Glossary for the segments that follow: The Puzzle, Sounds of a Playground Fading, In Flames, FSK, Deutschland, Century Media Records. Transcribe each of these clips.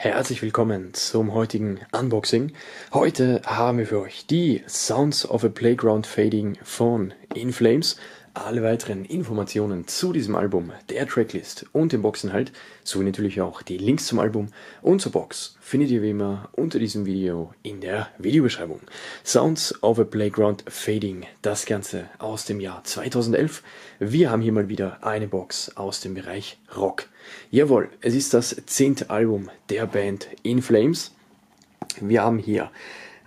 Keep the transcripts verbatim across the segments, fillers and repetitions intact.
Herzlich willkommen zum heutigen Unboxing. Heute haben wir für euch die Sounds of a Playground Fading von In Flames. Alle weiteren Informationen zu diesem Album, der Tracklist und dem Boxinhalt, sowie natürlich auch die Links zum Album und zur Box findet ihr wie immer unter diesem Video in der Videobeschreibung. Sounds of a Playground Fading, das Ganze aus dem Jahr zweitausendelf. Wir haben hier mal wieder eine Box aus dem Bereich Rock. Jawohl, es ist das zehnte Album der Band In Flames. Wir haben hier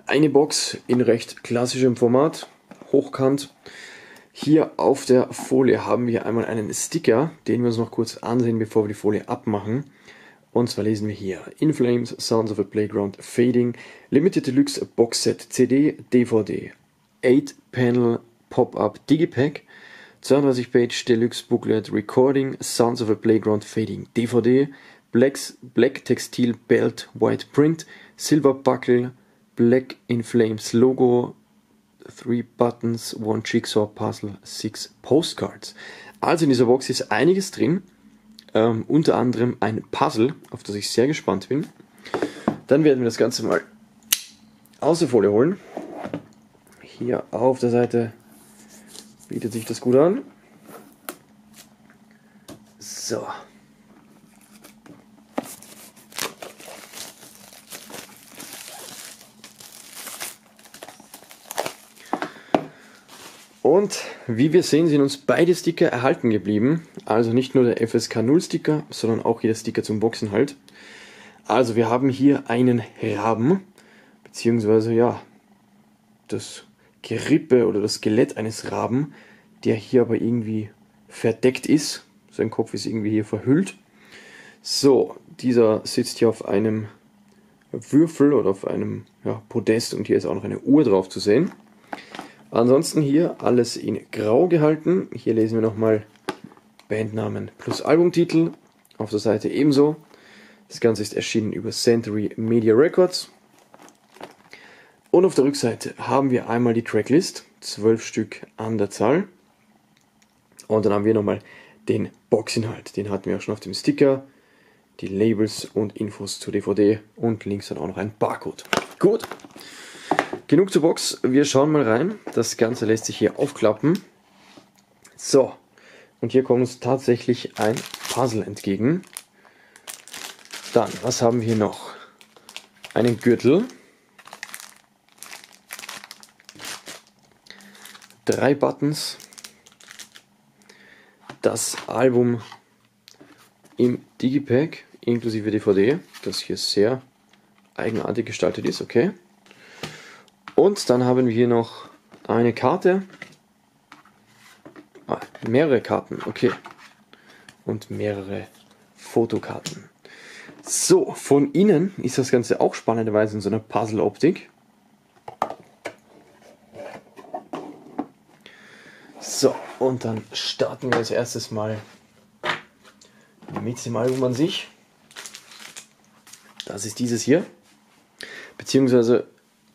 eine Box in recht klassischem Format, hochkant. Hier auf der Folie haben wir einmal einen Sticker, den wir uns noch kurz ansehen, bevor wir die Folie abmachen. Und zwar lesen wir hier: In Flames, Sounds of a Playground Fading, Limited Deluxe Box Set, C D, D V D, acht Panel Pop-Up Digipack, zweiunddreißig Page Deluxe Booklet Recording, Sounds of a Playground Fading, D V D, Blacks, Black Textil Belt White Print, Silver Buckle, Black In Flames Logo, Three Buttons, One Jigsaw Puzzle, Six Postcards. Also in dieser Box ist einiges drin, ähm, unter anderem ein Puzzle, auf das ich sehr gespannt bin. Dann werden wir das Ganze mal aus der Folie holen. Hier auf der Seite bietet sich das gut an. So. Und wie wir sehen, sind uns beide Sticker erhalten geblieben. Also nicht nur der F S K null Sticker, sondern auch jeder Sticker zum Boxinhalt. Also wir haben hier einen Raben, beziehungsweise ja, das Gerippe oder das Skelett eines Raben, der hier aber irgendwie verdeckt ist. Sein Kopf ist irgendwie hier verhüllt. So, dieser sitzt hier auf einem Würfel oder auf einem ja, Podest, und hier ist auch noch eine Uhr drauf zu sehen. Ansonsten hier alles in grau gehalten. Hier lesen wir nochmal Bandnamen plus Albumtitel. Auf der Seite ebenso. Das Ganze ist erschienen über Century Media Records. Und auf der Rückseite haben wir einmal die Tracklist. Zwölf Stück an der Zahl. Und dann haben wir nochmal den Boxinhalt. Den hatten wir auch schon auf dem Sticker. Die Labels und Infos zur D V D. Und links dann auch noch ein Barcode. Gut. Genug zur Box, wir schauen mal rein. Das Ganze lässt sich hier aufklappen. So, und hier kommt uns tatsächlich ein Puzzle entgegen. Dann, was haben wir hier noch? Einen Gürtel. Drei Buttons. Das Album im Digipack inklusive D V D, das hier sehr eigenartig gestaltet ist, okay. Und dann haben wir hier noch eine Karte, ah, mehrere Karten, okay, und mehrere Fotokarten. So, von innen ist das Ganze auch spannenderweise in so einer Puzzle-Optik. So, und dann starten wir als erstes mal mit dem Album an sich. Das ist dieses hier, beziehungsweise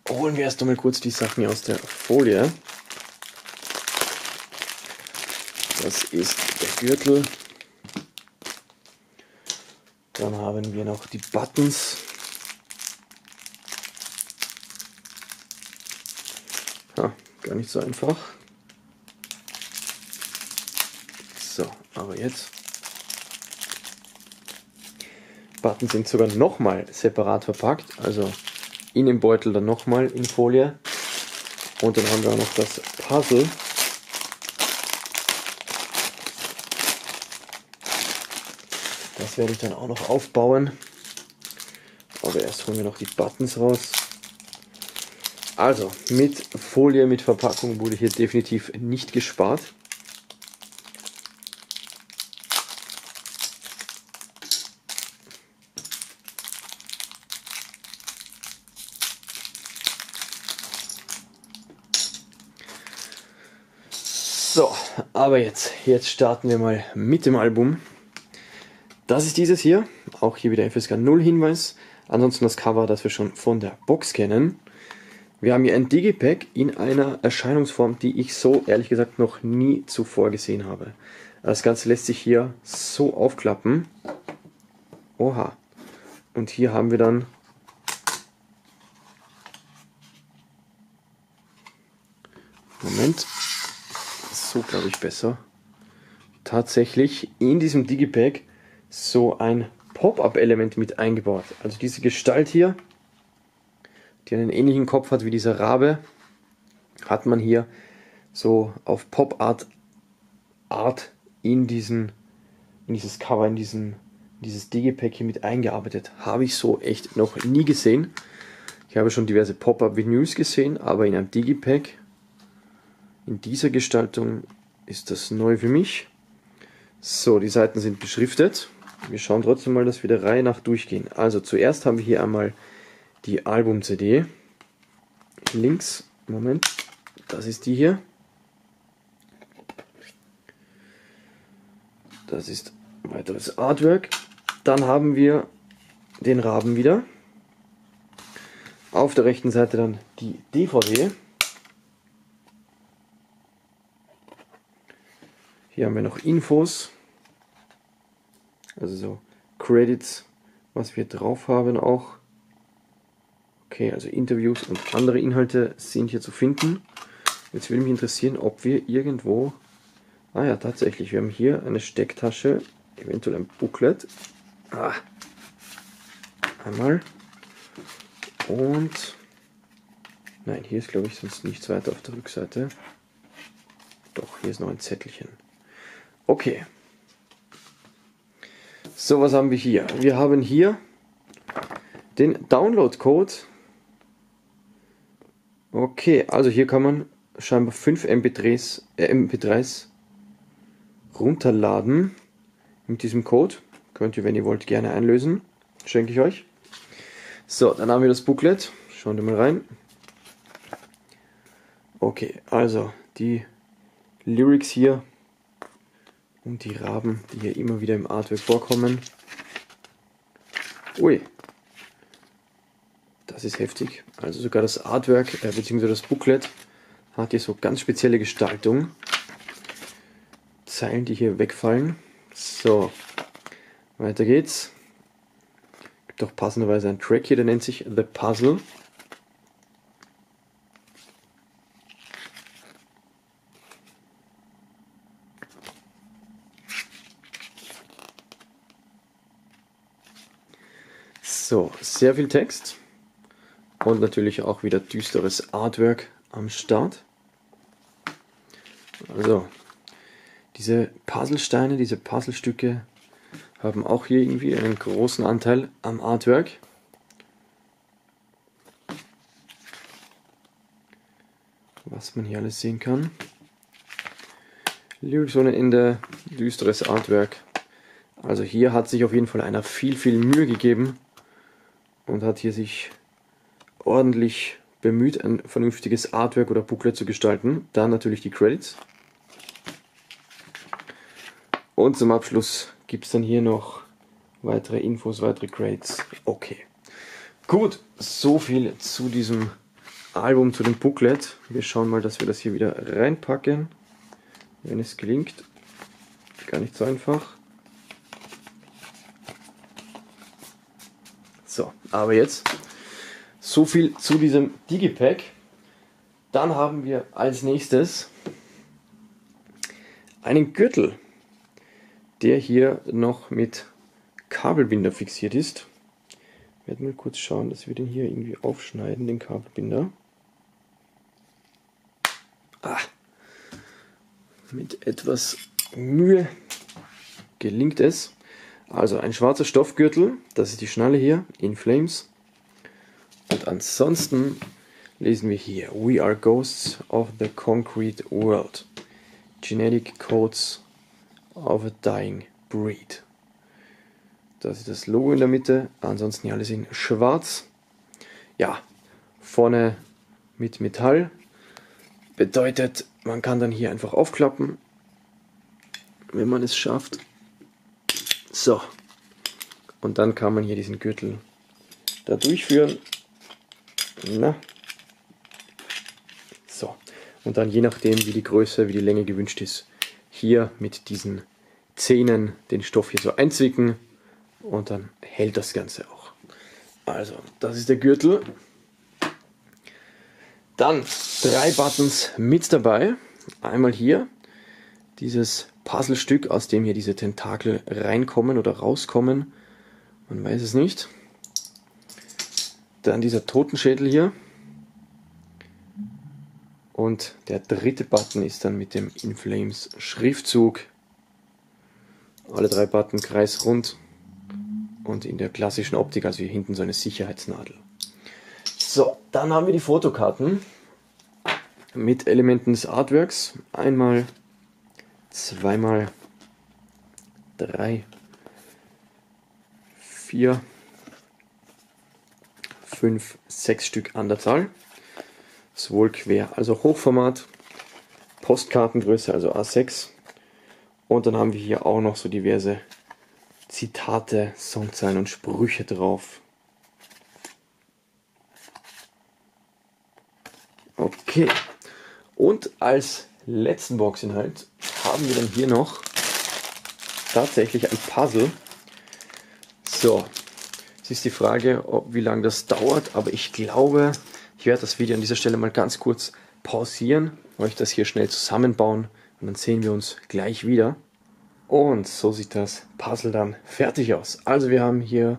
holen wir erst einmal kurz die Sachen hier aus der Folie. Das ist der Gürtel. Dann haben wir noch die Buttons. Ha, gar nicht so einfach. So, aber jetzt. Buttons sind sogar nochmal separat verpackt, also in den Beutel dann nochmal in Folie, und dann haben wir auch noch das Puzzle. Das werde ich dann auch noch aufbauen, aber erst holen wir noch die Buttons raus. Also mit Folie, mit Verpackung wurde hier definitiv nicht gespart. So, aber jetzt, jetzt starten wir mal mit dem Album. Das ist dieses hier, auch hier wieder F S K null Hinweis. Ansonsten das Cover, das wir schon von der Box kennen. Wir haben hier ein Digipack in einer Erscheinungsform, die ich so ehrlich gesagt noch nie zuvor gesehen habe. Das Ganze lässt sich hier so aufklappen. Oha. Und hier haben wir dann Moment, so glaube ich besser, tatsächlich in diesem Digipack so ein Pop-Up-Element mit eingebaut. Also diese Gestalt hier, die einen ähnlichen Kopf hat wie dieser Rabe, hat man hier so auf Pop-Art Art in, diesen, in dieses Cover, in diesen, dieses Digipack hier mit eingearbeitet. Habe ich so echt noch nie gesehen. Ich habe schon diverse Pop-Up-Vinyls gesehen, aber in einem Digipack in dieser Gestaltung ist das neu für mich. So, die Seiten sind beschriftet. Wir schauen trotzdem mal, dass wir der Reihe nach durchgehen. Also zuerst haben wir hier einmal die Album-C D. Links, Moment, das ist die hier. Das ist ein weiteres Artwork. Dann haben wir den Raben wieder. Auf der rechten Seite dann die D V D. Hier haben wir noch Infos, also so Credits, was wir drauf haben auch. Okay, also Interviews und andere Inhalte sind hier zu finden. Jetzt würde mich interessieren, ob wir irgendwo... Ah ja, tatsächlich, wir haben hier eine Stecktasche, eventuell ein Booklet. Ah. Einmal. Und... Nein, hier ist glaube ich sonst nichts weiter auf der Rückseite. Doch, hier ist noch ein Zettelchen. Okay. So, was haben wir hier? Wir haben hier den Download-Code. Okay, also hier kann man scheinbar fünf M P drei s, äh, M P drei s runterladen mit diesem Code. Könnt ihr, wenn ihr wollt, gerne einlösen. Schenke ich euch. So, dann haben wir das Booklet. Schauen wir mal rein. Okay, also die Lyrics hier. Und die Raben, die hier immer wieder im Artwork vorkommen. Ui, das ist heftig. Also sogar das Artwork äh, bzw. das Booklet hat hier so ganz spezielle Gestaltung. Zeilen, die hier wegfallen. So, weiter geht's. Gibt auch passenderweise einen Track hier, der nennt sich The Puzzle. So, sehr viel Text und natürlich auch wieder düsteres Artwork am Start. Also, diese Puzzlesteine, diese Puzzlestücke haben auch hier irgendwie einen großen Anteil am Artwork. Was man hier alles sehen kann. Lyrics ohne Ende, düsteres Artwork. Also hier hat sich auf jeden Fall einer viel, viel Mühe gegeben. Und hat hier sich ordentlich bemüht, ein vernünftiges Artwork oder Booklet zu gestalten. Dann natürlich die Credits. Und zum Abschluss gibt es dann hier noch weitere Infos, weitere Credits. Okay. Gut, so viel zu diesem Album, zu dem Booklet. Wir schauen mal, dass wir das hier wieder reinpacken. Wenn es gelingt. Gar nicht so einfach. So, aber jetzt so viel zu diesem Digipack. Dann haben wir als nächstes einen Gürtel, der hier noch mit Kabelbinder fixiert ist. Ich werde mal kurz schauen, dass wir den hier irgendwie aufschneiden, den Kabelbinder. Ah, mit etwas Mühe gelingt es. Also ein schwarzer Stoffgürtel, das ist die Schnalle hier, In Flames. Und ansonsten lesen wir hier, We are ghosts of the concrete world. Genetic codes of a dying breed. Das ist das Logo in der Mitte, ansonsten hier alles in schwarz. Ja, vorne mit Metall. Bedeutet, man kann dann hier einfach aufklappen, wenn man es schafft. So, und dann kann man hier diesen Gürtel da durchführen. Na. So, und dann je nachdem, wie die Größe, wie die Länge gewünscht ist, hier mit diesen Zähnen den Stoff hier so einzwicken und dann hält das Ganze auch. Also, das ist der Gürtel. Dann drei Buttons mit dabei. Einmal hier dieses Puzzlestück, aus dem hier diese Tentakel reinkommen oder rauskommen. Man weiß es nicht. Dann dieser Totenschädel hier. Und der dritte Button ist dann mit dem In Flames Schriftzug. Alle drei Button kreisrund und in der klassischen Optik, also hier hinten so eine Sicherheitsnadel. So, dann haben wir die Fotokarten mit Elementen des Artworks. Einmal, zweimal, drei, vier, fünf, sechs Stück an der Zahl. Sowohl quer, also Hochformat, Postkartengröße, also A sechs. Und dann haben wir hier auch noch so diverse Zitate, Songzeilen und Sprüche drauf. Okay. Und als letzten Boxinhalt haben wir dann hier noch tatsächlich ein Puzzle. So, es ist die Frage, ob, wie lange das dauert, aber ich glaube, ich werde das Video an dieser Stelle mal ganz kurz pausieren, euch das hier schnell zusammenbauen und dann sehen wir uns gleich wieder. Und so sieht das Puzzle dann fertig aus. Also wir haben hier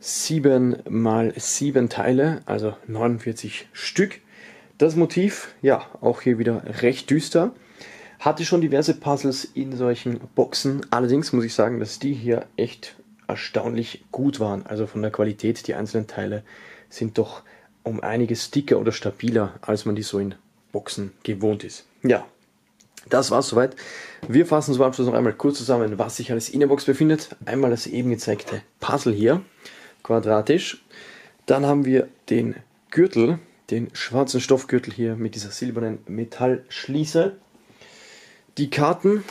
sieben mal sieben Teile, also neunundvierzig Stück. Das Motiv, ja, auch hier wieder recht düster. Hatte schon diverse Puzzles in solchen Boxen. Allerdings muss ich sagen, dass die hier echt erstaunlich gut waren. Also von der Qualität, die einzelnen Teile sind doch um einiges dicker oder stabiler, als man die so in Boxen gewohnt ist. Ja. Das war's soweit. Wir fassen zum Abschluss noch einmal kurz zusammen, was sich alles in der Box befindet. Einmal das eben gezeigte Puzzle hier, quadratisch. Dann haben wir den Gürtel, den schwarzen Stoffgürtel hier mit dieser silbernen Metallschließe. Die Karten,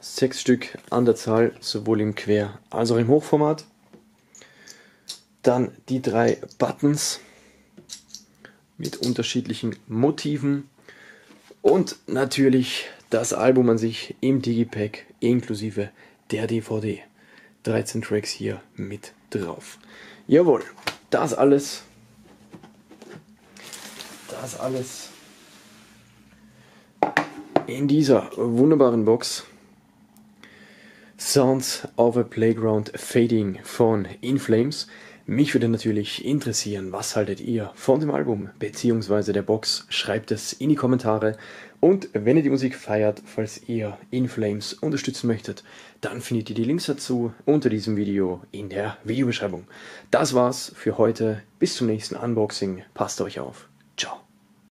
sechs Stück an der Zahl, sowohl im Quer- als auch im Hochformat. Dann die drei Buttons mit unterschiedlichen Motiven. Und natürlich das Album an sich im Digipack inklusive der D V D. dreizehn Tracks hier mit drauf. Jawohl, das alles. Das alles in dieser wunderbaren Box. Sounds of a Playground Fading von In Flames. Mich würde natürlich interessieren, was haltet ihr von dem Album bzw. der Box? Schreibt es in die Kommentare. Und wenn ihr die Musik feiert, falls ihr In Flames unterstützen möchtet, dann findet ihr die Links dazu unter diesem Video in der Videobeschreibung. Das war's für heute. Bis zum nächsten Unboxing. Passt euch auf. Ciao.